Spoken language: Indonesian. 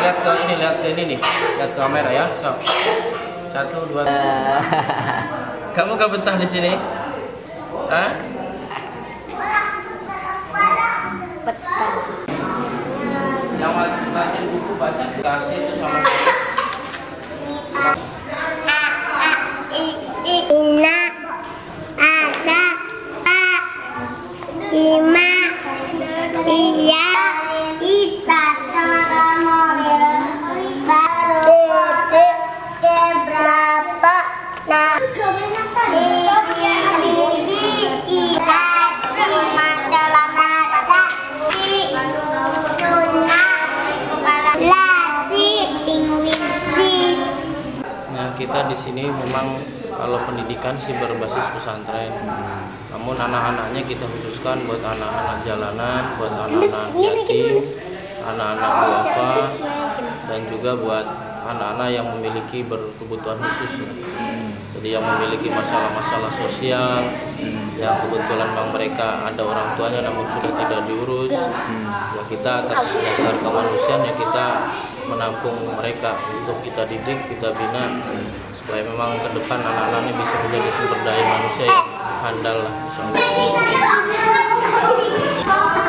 lihat ke ini nih, lihat ke kamera ya. So. 1, 2. Kamu gak betah di sini? Hah? Betah. Yang kasih buku baca dikasih itu sama. Ina ada a ima iya ita sama kamu baru berapa nah kita di sini memang. Kalau pendidikan sih berbasis pesantren, namun anak-anaknya kita khususkan buat anak-anak jalanan, buat anak-anak yatim, anak-anak duafa, dan juga buat anak-anak yang memiliki berkebutuhan khusus. Jadi yang memiliki masalah-masalah sosial, yang kebetulan memang mereka ada orang tuanya namun sudah tidak diurus, ya kita atas dasar kemanusiaan ya kita menampung mereka untuk kita didik, kita bina. Supaya memang ke depan anak-anak ini bisa menjadi sumber daya manusia yang handal lah.